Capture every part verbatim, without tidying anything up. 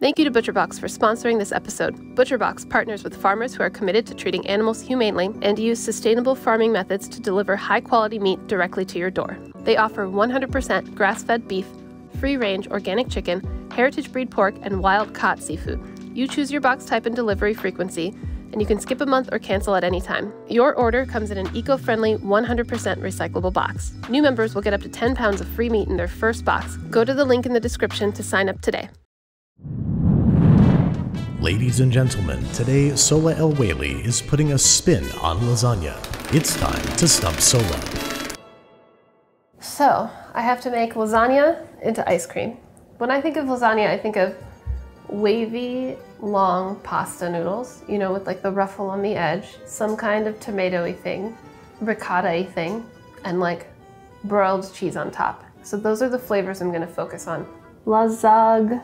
Thank you to ButcherBox for sponsoring this episode. ButcherBox partners with farmers who are committed to treating animals humanely and use sustainable farming methods to deliver high-quality meat directly to your door. They offer one hundred percent grass-fed beef, free-range organic chicken, heritage breed pork, and wild-caught seafood. You choose your box type and delivery frequency, and you can skip a month or cancel at any time. Your order comes in an eco-friendly, one hundred percent recyclable box. New members will get up to ten pounds of free meat in their first box. Go to the link in the description to sign up today. Ladies and gentlemen, today Sohla El-Waylly is putting a spin on lasagna. It's time to stump Sohla. So, I have to make lasagna into ice cream. When I think of lasagna, I think of wavy, long pasta noodles, you know, with like the ruffle on the edge, some kind of tomato-y thing, ricotta-y thing, and like broiled cheese on top. So those are the flavors I'm gonna focus on. Lasagna.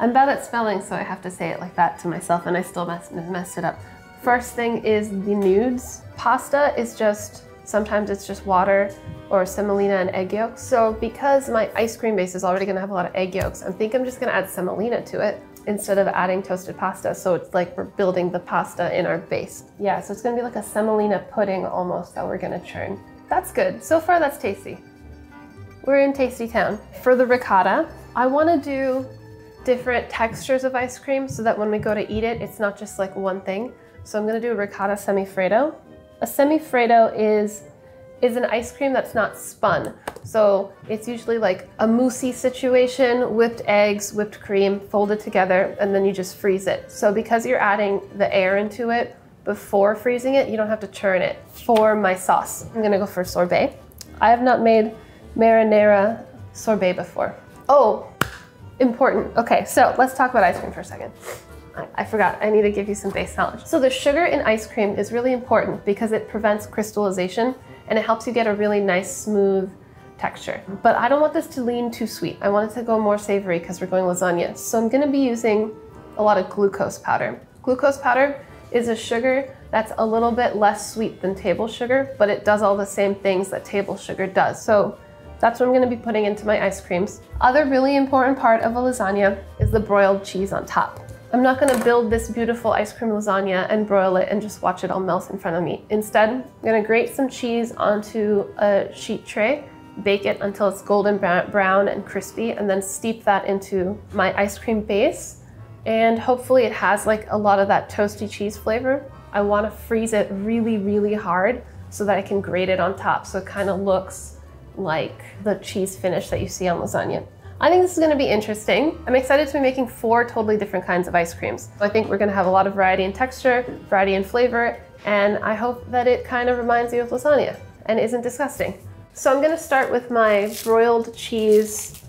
I'm bad at spelling, so I have to say it like that to myself, and I still mess, messed it up. First thing is the nudes. Pasta is just, sometimes it's just water or semolina and egg yolks. So because my ice cream base is already gonna have a lot of egg yolks, I think I'm just gonna add semolina to it instead of adding toasted pasta. So it's like we're building the pasta in our base. Yeah, so it's gonna be like a semolina pudding almost that we're gonna churn. That's good. So far, that's tasty. We're in tasty town. For the ricotta, I wanna do different textures of ice cream so that when we go to eat it, it's not just like one thing. So I'm gonna do a ricotta semifreddo. A semifreddo is is an ice cream that's not spun. So it's usually like a moussey situation, whipped eggs, whipped cream, folded together, and then you just freeze it. So because you're adding the air into it before freezing it, you don't have to churn it. For my sauce, I'm gonna go for sorbet. I have not made marinara sorbet before. Oh, important. Okay, so let's talk about ice cream for a second. I forgot, I need to give you some base knowledge. So the sugar in ice cream is really important because it prevents crystallization and it helps you get a really nice smooth texture. But I don't want this to lean too sweet. I want it to go more savory because we're going lasagna. So I'm gonna be using a lot of glucose powder. Glucose powder is a sugar that's a little bit less sweet than table sugar, but it does all the same things that table sugar does. So that's what I'm gonna be putting into my ice creams. Other really important part of a lasagna is the broiled cheese on top. I'm not gonna build this beautiful ice cream lasagna and broil it and just watch it all melt in front of me. Instead, I'm gonna grate some cheese onto a sheet tray, bake it until it's golden brown and crispy, and then steep that into my ice cream base. And hopefully it has like a lot of that toasty cheese flavor. I wanna freeze it really, really hard so that I can grate it on top so it kind of looks like the cheese finish that you see on lasagna. I think this is gonna be interesting. I'm excited to be making four totally different kinds of ice creams. I think we're gonna have a lot of variety in texture, variety in flavor, and I hope that it kind of reminds you of lasagna and isn't disgusting. So I'm gonna start with my broiled cheese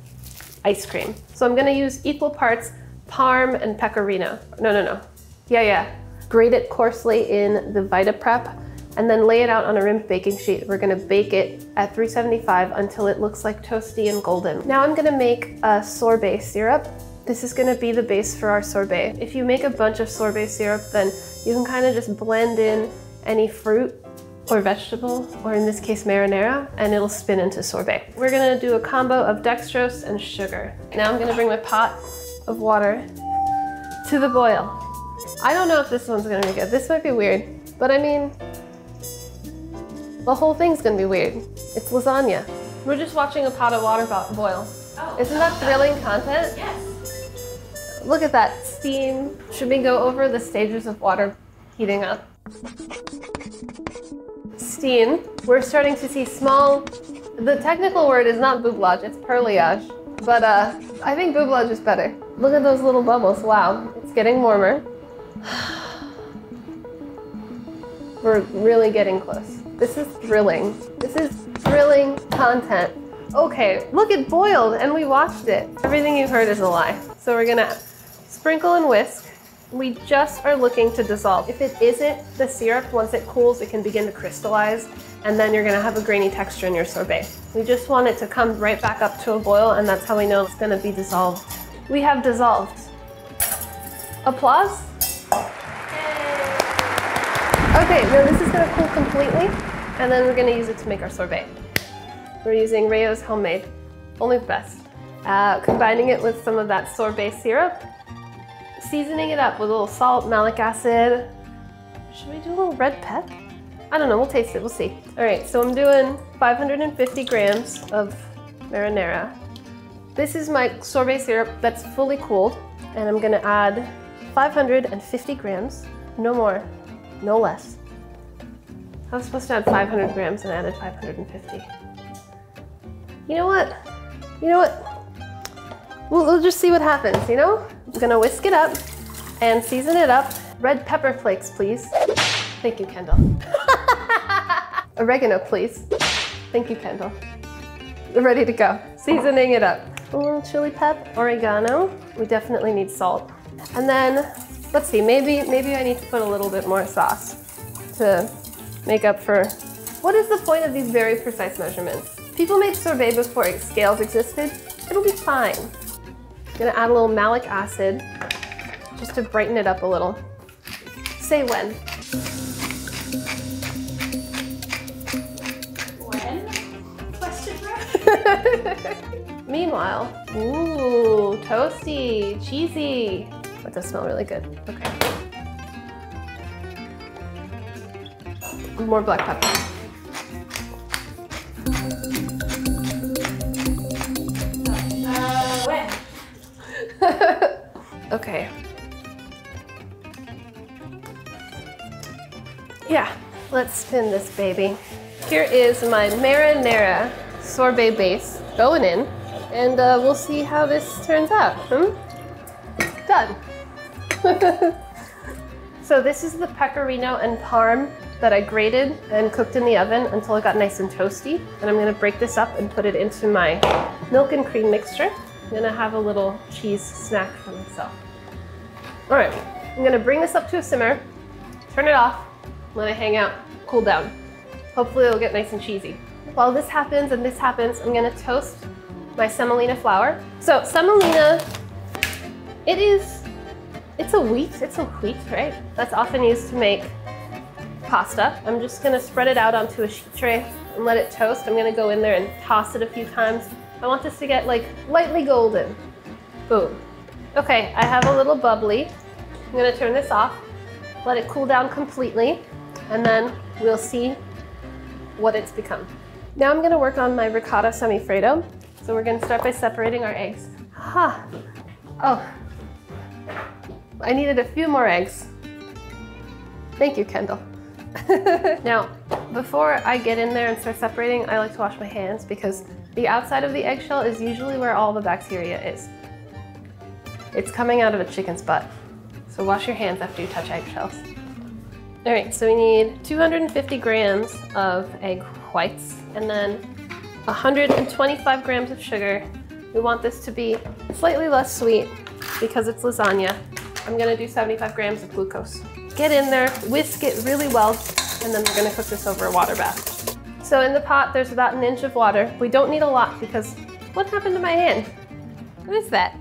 ice cream. So I'm gonna use equal parts Parm and Pecorino. No, no, no. Yeah, yeah. Grate it coarsely in the Vita Prep and then lay it out on a rimmed baking sheet. We're gonna bake it at three seventy-five until it looks like toasty and golden. Now I'm gonna make a sorbet syrup. This is gonna be the base for our sorbet. If you make a bunch of sorbet syrup, then you can kind of just blend in any fruit or vegetable, or in this case marinara, and it'll spin into sorbet. We're gonna do a combo of dextrose and sugar. Now I'm gonna bring my pot of water to the boil. I don't know if this one's gonna be good. This might be weird, but I mean, the whole thing's gonna be weird. It's lasagna. We're just watching a pot of water boil. Oh, isn't that thrilling content? Yes. Look at that steam. Should we go over the stages of water heating up? Steam. We're starting to see small, the technical word is not boublage, it's perlage. But uh, I think boublage is better. Look at those little bubbles, wow. It's getting warmer. We're really getting close. This is thrilling. This is thrilling content. Okay, look, it boiled and we watched it. Everything you've heard is a lie. So we're gonna sprinkle and whisk. We just are looking to dissolve. If it isn't the syrup, once it cools, it can begin to crystallize and then you're gonna have a grainy texture in your sorbet. We just want it to come right back up to a boil and that's how we know it's gonna be dissolved. We have dissolved. Applause. Okay, now this is gonna cool completely, and then we're gonna use it to make our sorbet. We're using Rao's Homemade, only the best. uh, combining it with some of that sorbet syrup, seasoning it up with a little salt, malic acid. Should we do a little red pepper? I don't know, we'll taste it, we'll see. All right, so I'm doing five hundred fifty grams of marinara. This is my sorbet syrup that's fully cooled, and I'm gonna add five hundred fifty grams, no more, no less. I was supposed to add five hundred grams and I added five hundred fifty. You know what? You know what? We'll, we'll just see what happens, you know? I'm gonna whisk it up and season it up. Red pepper flakes, please. Thank you, Kendall. Oregano, please. Thank you, Kendall. We're ready to go. Seasoning it up. A little chili pep, oregano. We definitely need salt. And then, let's see, maybe, maybe I need to put a little bit more sauce to make up for... What is the point of these very precise measurements? People made sorbet before scales existed. It'll be fine. I'm gonna add a little malic acid just to brighten it up a little. Say when. Meanwhile, ooh, toasty, cheesy. That does smell really good. Okay. More black pepper. Uh, when? Okay. Yeah, let's spin this baby. Here is my marinara sorbet base going in, and uh, we'll see how this turns out. Hmm? Done. So this is the pecorino and parm that I grated and cooked in the oven until it got nice and toasty. And I'm gonna break this up and put it into my milk and cream mixture. I'm gonna have a little cheese snack for myself. All right, I'm gonna bring this up to a simmer, turn it off, let it hang out, cool down. Hopefully it'll get nice and cheesy. While this happens and this happens, I'm gonna toast my semolina flour. So semolina, it is, it's a wheat, it's a wheat, right? That's often used to make pasta. I'm just gonna spread it out onto a sheet tray and let it toast. I'm gonna go in there and toss it a few times. I want this to get like lightly golden. Boom. Okay, I have a little bubbly. I'm gonna turn this off, let it cool down completely, and then we'll see what it's become. Now I'm gonna work on my ricotta semifreddo. So we're gonna start by separating our eggs. Ha! Oh, I needed a few more eggs. Thank you, Kendall. Now, before I get in there and start separating, I like to wash my hands because the outside of the eggshell is usually where all the bacteria is. It's coming out of a chicken's butt. So wash your hands after you touch eggshells. All right, so we need two hundred fifty grams of egg whites and then one hundred twenty-five grams of sugar. We want this to be slightly less sweet because it's lasagna. I'm gonna do seventy-five grams of glucose. Get in there, whisk it really well, and then we're gonna cook this over a water bath. So in the pot, there's about an inch of water. We don't need a lot because what happened to my hand? What is that?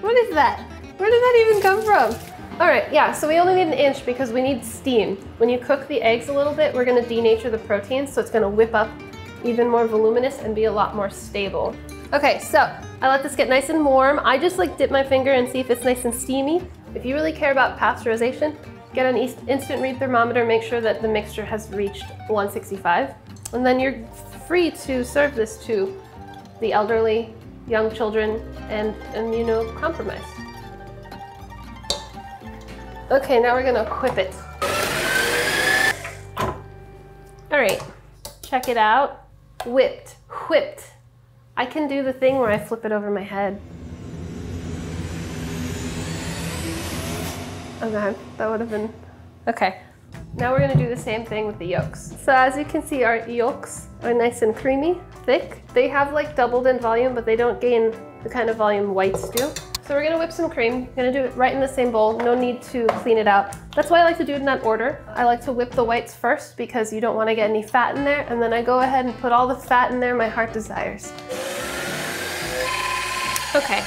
What is that? Where did that even come from? All right, yeah, so we only need an inch because we need steam. When you cook the eggs a little bit, we're gonna denature the protein, so it's gonna whip up even more voluminous and be a lot more stable. Okay, so I let this get nice and warm. I just like dip my finger and see if it's nice and steamy. If you really care about pasteurization, get an instant read thermometer, make sure that the mixture has reached one sixty-five. And then you're free to serve this to the elderly, young children, and immunocompromised. Okay, now we're gonna whip it. All right, check it out. Whipped, whipped. I can do the thing where I flip it over my head. Oh God, that would have been, okay. Now we're gonna do the same thing with the yolks. So as you can see, our yolks are nice and creamy, thick. They have like doubled in volume, but they don't gain the kind of volume whites do. So we're gonna whip some cream. We're gonna do it right in the same bowl. No need to clean it out. That's why I like to do it in that order. I like to whip the whites first because you don't wanna get any fat in there. And then I go ahead and put all the fat in there my heart desires. Okay,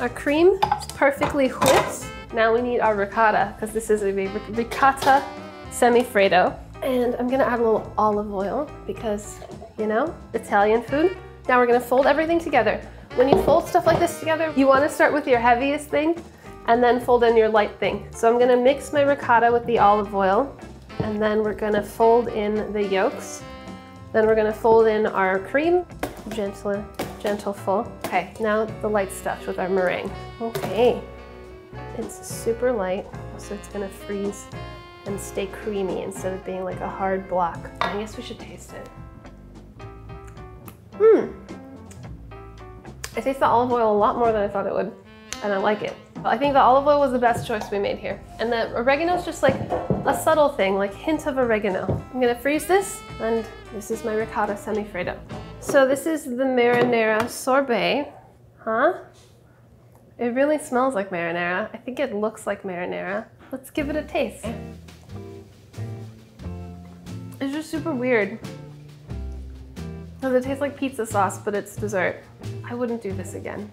our cream is perfectly whipped. Now we need our ricotta because this is a ricotta semifreddo. And I'm gonna add a little olive oil because, you know, Italian food. Now we're gonna fold everything together. When you fold stuff like this together, you want to start with your heaviest thing and then fold in your light thing. So I'm going to mix my ricotta with the olive oil, and then we're going to fold in the yolks. Then we're going to fold in our cream. Gentle, gentle fold. Okay, now the light stuff with our meringue. Okay, it's super light, so it's going to freeze and stay creamy instead of being like a hard block. I guess we should taste it. Hmm. I taste the olive oil a lot more than I thought it would, and I like it. I think the olive oil was the best choice we made here. And the oregano is just like a subtle thing, like hint of oregano. I'm gonna freeze this, and this is my ricotta semi-Fredo. So this is the marinara sorbet, huh? It really smells like marinara. I think it looks like marinara. Let's give it a taste. It's just super weird. It tastes like pizza sauce, but it's dessert. I wouldn't do this again.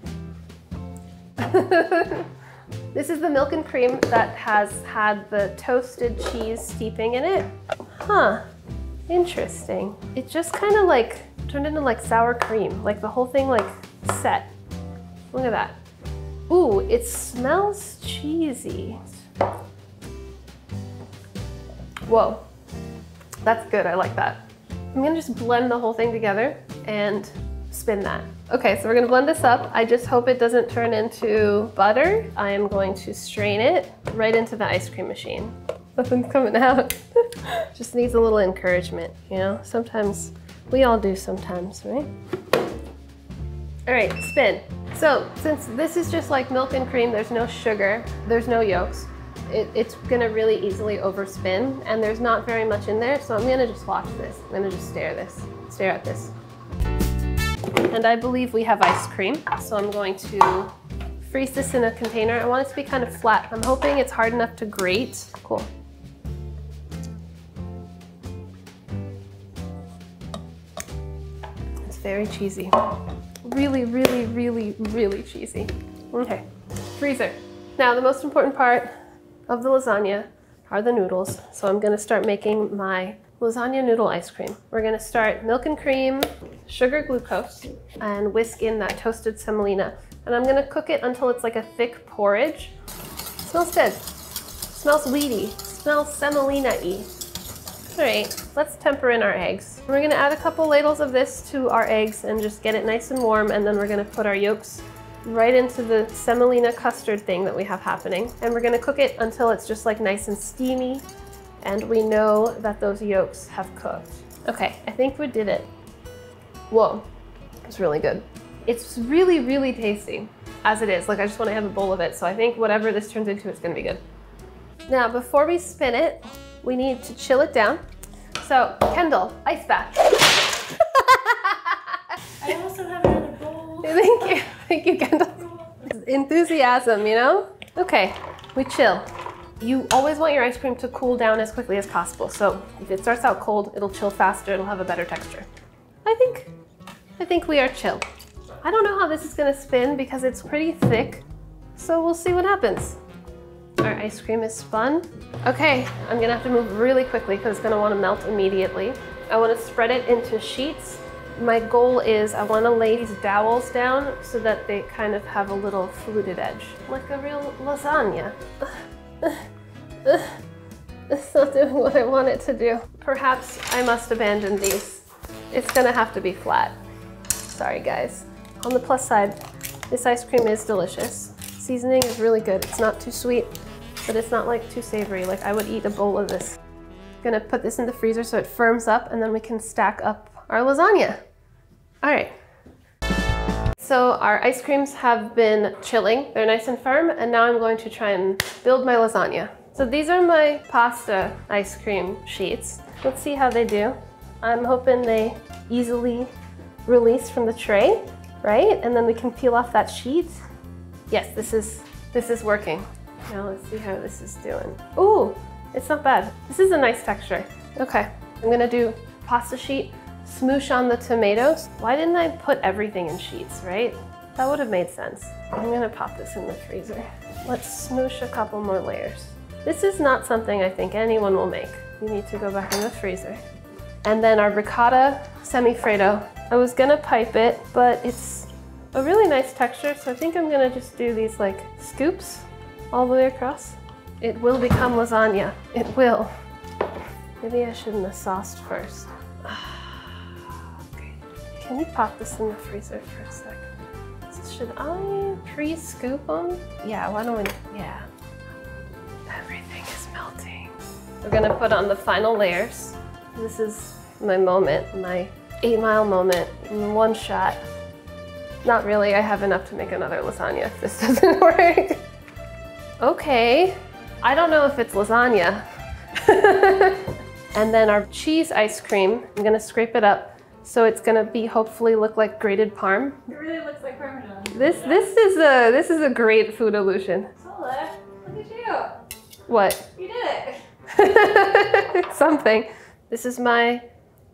This is the milk and cream that has had the toasted cheese steeping in it. Huh, interesting. It just kind of like turned into like sour cream, like the whole thing like set. Look at that. Ooh, it smells cheesy. Whoa, that's good, I like that. I'm gonna just blend the whole thing together and spin that. Okay, so we're gonna blend this up. I just hope it doesn't turn into butter. I am going to strain it right into the ice cream machine. Nothing's coming out. Just needs a little encouragement, you know? Sometimes, we all do sometimes, right? All right, spin. So, since this is just like milk and cream, there's no sugar, there's no yolks, it, it's gonna really easily overspin, and there's not very much in there, so I'm gonna just watch this. I'm gonna just stare this, stare at this. And I believe we have ice cream, so I'm going to freeze this in a container. I want it to be kind of flat. I'm hoping it's hard enough to grate. Cool. It's very cheesy. Really, really, really, really cheesy. Okay, freezer. Now the most important part of the lasagna are the noodles, so I'm gonna start making my lasagna noodle ice cream. We're gonna start milk and cream, sugar, glucose, and whisk in that toasted semolina. And I'm gonna cook it until it's like a thick porridge. It smells good. It smells wheaty. It smells semolina-y. All right, let's temper in our eggs. We're gonna add a couple ladles of this to our eggs and just get it nice and warm, and then we're gonna put our yolks right into the semolina custard thing that we have happening. And we're gonna cook it until it's just like nice and steamy, and we know that those yolks have cooked. Okay, I think we did it. Whoa, it's really good. It's really, really tasty as it is. Like, I just want to have a bowl of it, so I think whatever this turns into, it's going to be good. Now, before we spin it, we need to chill it down. So, Kendall, ice bath. I also have another bowl. Thank you, thank you, Kendall. Enthusiasm, you know? Okay, we chill. You always want your ice cream to cool down as quickly as possible, so if it starts out cold, it'll chill faster, it'll have a better texture. I think, I think we are chill. I don't know how this is gonna spin because it's pretty thick, so we'll see what happens. Our ice cream is spun. Okay, I'm gonna have to move really quickly because it's gonna wanna melt immediately. I wanna spread it into sheets. My goal is I wanna lay these dowels down so that they kind of have a little fluted edge, like a real lasagna. Uh, uh, it's not doing what I want it to do. Perhaps I must abandon these. It's gonna have to be flat. Sorry, guys. On the plus side, this ice cream is delicious. Seasoning is really good. It's not too sweet, but it's not like too savory. Like, I would eat a bowl of this. I'm gonna put this in the freezer so it firms up, and then we can stack up our lasagna. All right. So our ice creams have been chilling. They're nice and firm, and now I'm going to try and build my lasagna. So these are my pasta ice cream sheets. Let's see how they do. I'm hoping they easily release from the tray, right? And then we can peel off that sheet. Yes, this is, this is working. Now let's see how this is doing. Ooh, it's not bad. This is a nice texture. Okay, I'm gonna do pasta sheet. Smoosh on the tomatoes. Why didn't I put everything in sheets, right? That would have made sense. I'm gonna pop this in the freezer. Let's smoosh a couple more layers. This is not something I think anyone will make. You need to go back in the freezer. And then our ricotta semi-Fredo. I was gonna pipe it, but it's a really nice texture, so I think I'm gonna just do these like scoops all the way across. It will become lasagna. It will. Maybe I shouldn't have sauced first. Okay. Can you pop this in the freezer for a sec? So should I pre-scoop them? Yeah, why don't we? Yeah. Everything is melting. We're gonna put on the final layers. This is my moment, my eight mile moment in one shot. Not really, I have enough to make another lasagna if this doesn't work. Okay, I don't know if it's lasagna. And then our cheese ice cream, I'm gonna scrape it up so it's gonna be hopefully look like grated parm. It really looks like Parmesan. This yeah. this is a this is a great food illusion. Sohla, look at you. What? You did it. Something. This is my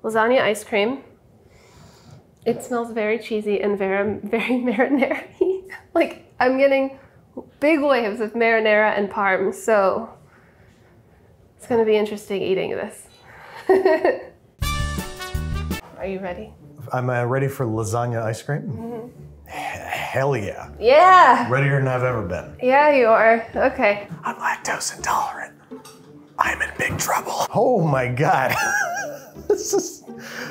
lasagna ice cream. It smells very cheesy and very very marinara-y. Like I'm getting big waves of marinara and parm, so it's gonna be interesting eating this. Are you ready? I'm uh, ready for lasagna ice cream. Mm-hmm. Hell yeah. Yeah. Readier than I've ever been. Yeah, you are. Okay. I'm lactose intolerant. I'm in big trouble. Oh my God. This is,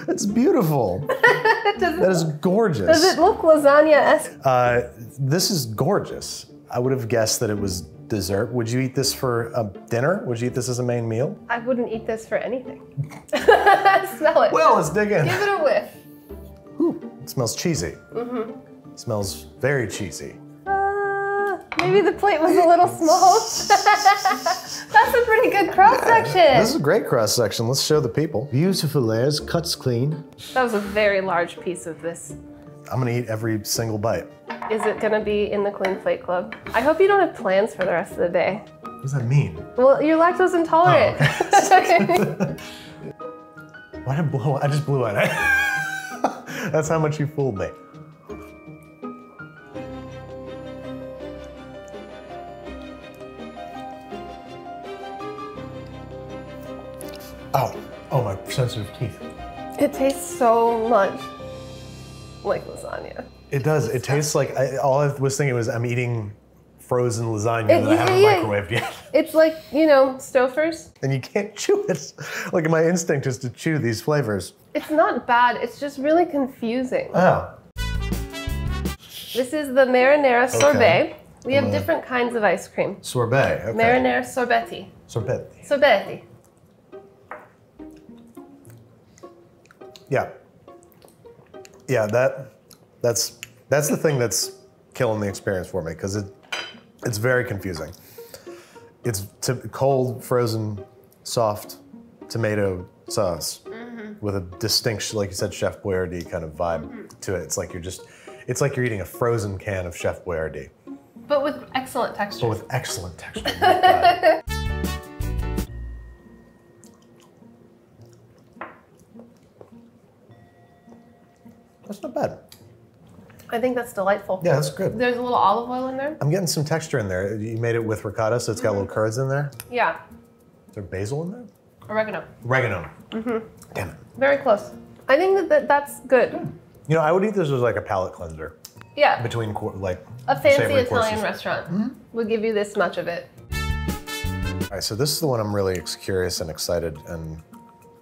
it's beautiful. It that is gorgeous. Does it look lasagna-esque? Uh, this is gorgeous. I would have guessed that it was dessert. Would you eat this for a dinner? Would you eat this as a main meal? I wouldn't eat this for anything. Smell it. Well, let's dig in. Give it a whiff. Ooh, it smells cheesy. Mm-hmm. It smells very cheesy. Uh, maybe the plate was a little small. That's a pretty good cross-section. Yeah, this is a great cross-section. Let's show the people. Beautiful layers, cuts clean. That was a very large piece of this. I'm gonna eat every single bite. Is it gonna be in the Clean Plate Club? I hope you don't have plans for the rest of the day. What does that mean? Well, you're lactose intolerant. Oh, okay. Why did I blow? I just blew at it. That's how much you fooled me. Oh, oh, my sensitive teeth. It tastes so much like lasagna. It does. It tastes like, I, all I was thinking was I'm eating frozen lasagna it, that yeah, I haven't yeah. microwaved yet. It's like, you know, Stouffer's. And you can't chew it. Like my instinct is to chew these flavors. It's not bad. It's just really confusing. Oh. This is the marinara sorbet. Okay. We have uh, different kinds of ice cream. Sorbet, okay. Marinara sorbetti. Sorbetti. Sorbetti. Yeah. Yeah, that, that's, that's the thing that's killing the experience for me, because it, it's very confusing. It's t cold, frozen, soft tomato sauce mm-hmm. with a distinct, like you said, Chef Boyardee kind of vibe mm-hmm. to it. It's like you're just, it's like you're eating a frozen can of Chef Boyardee. But with excellent texture. But with excellent texture. Right? That's not bad. I think that's delightful. Yeah, that's good. There's a little olive oil in there. I'm getting some texture in there. You made it with ricotta, so it's got mm-hmm. little curds in there. Yeah. Is there basil in there? Oregano. Oregano. Mm-hmm. Damn it. Very close. I think that, that that's good. You know, I would eat this as like a palate cleanser. Yeah. Between like a fancy Italian courses. Restaurant mm-hmm. would give you this much of it. All right, so this is the one I'm really curious and excited and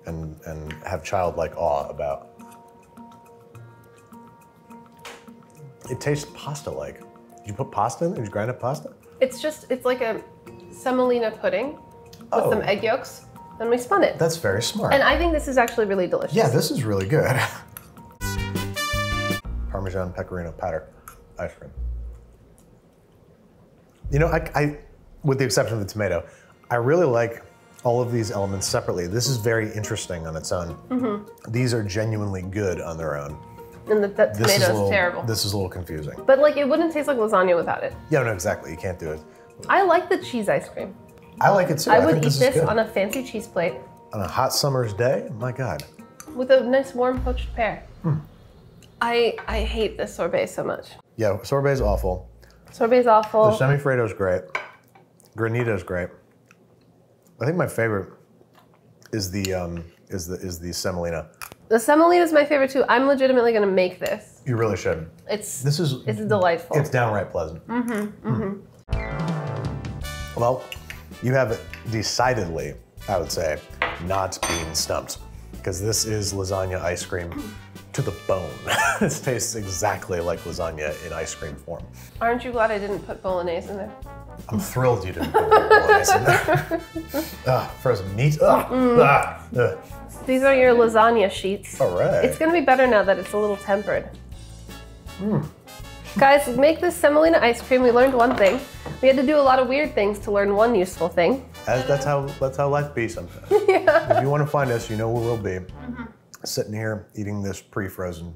and and have childlike awe about. It tastes pasta-like. Did you put pasta in there? Did you grind up pasta? It's just, it's like a semolina pudding with oh. some egg yolks, and we spun it. That's very smart. And I think this is actually really delicious. Yeah, this is really good. Parmesan pecorino powder ice cream. You know, I, I, with the exception of the tomato, I really like all of these elements separately. This is very interesting on its own. Mm-hmm. These are genuinely good on their own. And the, that tomato is, little, is terrible. This is a little confusing. But like, it wouldn't taste like lasagna without it. Yeah, no, exactly. You can't do it. I like the cheese ice cream. I like it too. I, I would eat this, this on a fancy cheese plate. On a hot summer's day? My God. With a nice warm poached pear. Hmm. I I hate this sorbet so much. Yeah, sorbet's awful. Sorbet's awful. The semifreddo's great. Granita's great. I think my favorite is the um is the is the semolina. The semolina is my favorite too. I'm legitimately gonna make this. You really should. It's this is it's delightful. It's downright pleasant. Mm-hmm. Mm-hmm. Well, you have decidedly, I would say, not been stumped, because this is lasagna ice cream to the bone. This tastes exactly like lasagna in ice cream form. Aren't you glad I didn't put bolognese in there? I'm thrilled you didn't put bolognese in there. uh, frozen meat. Uh, mm. uh, uh. These are your lasagna sheets. All right. It's gonna be better now that it's a little tempered. Mm. Guys, make this semolina ice cream. We learned one thing. We had to do a lot of weird things to learn one useful thing. As, that's how that's how life be sometimes. Yeah. If you want to find us, you know where we'll be. Mm-hmm. Sitting here eating this pre-frozen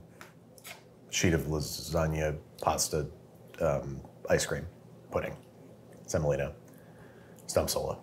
sheet of lasagna pasta um, ice cream pudding. Semolina. Stump Sohla.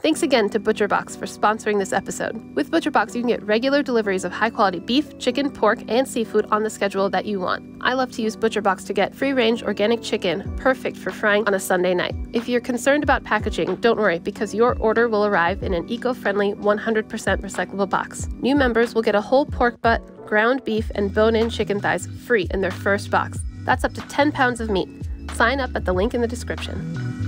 Thanks again to ButcherBox for sponsoring this episode. With ButcherBox, you can get regular deliveries of high-quality beef, chicken, pork, and seafood on the schedule that you want. I love to use ButcherBox to get free-range organic chicken, perfect for frying on a Sunday night. If you're concerned about packaging, don't worry, because your order will arrive in an eco-friendly, one hundred percent recyclable box. New members will get a whole pork butt, ground beef, and bone-in chicken thighs free in their first box. That's up to ten pounds of meat. Sign up at the link in the description.